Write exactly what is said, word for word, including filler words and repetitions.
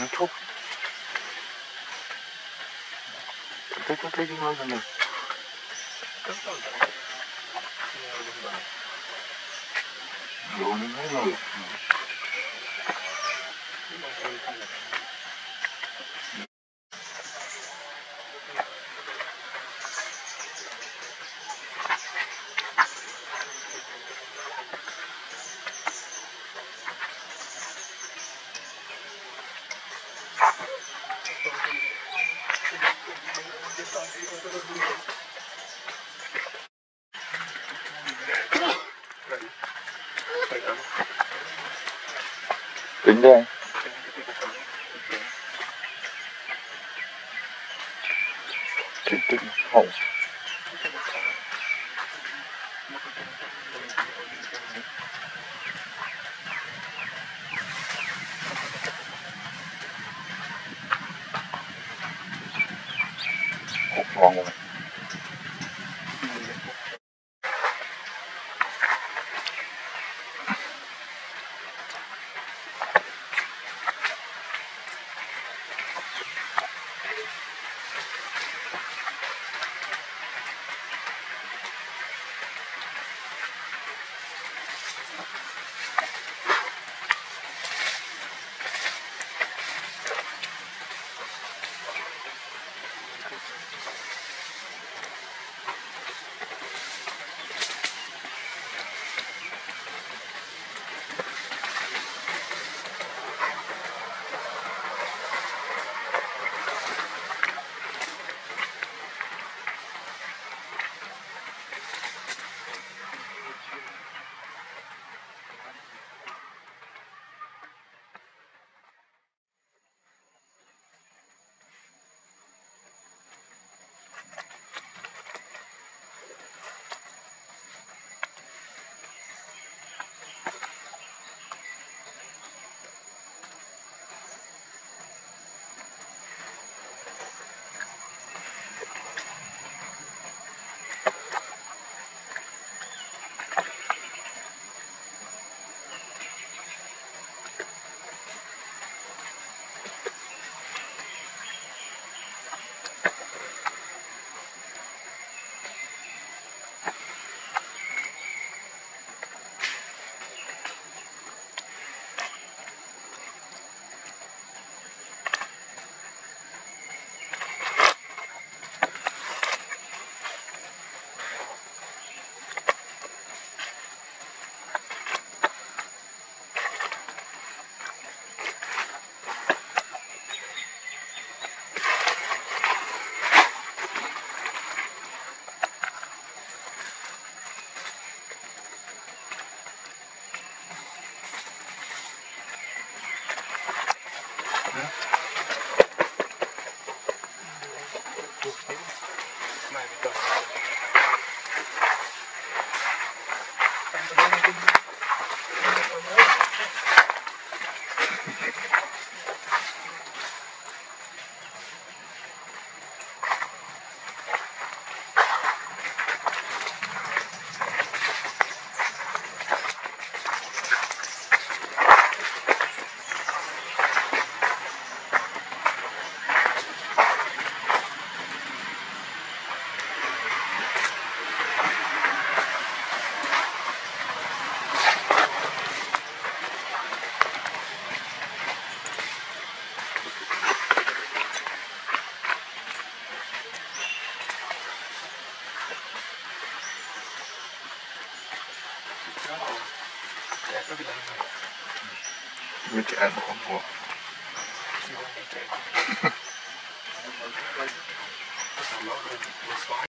の遠く立てかけてきますね。Tính đây. Tính tính hậu. Hậu ngon rồi. Mit der einfach irgendwo.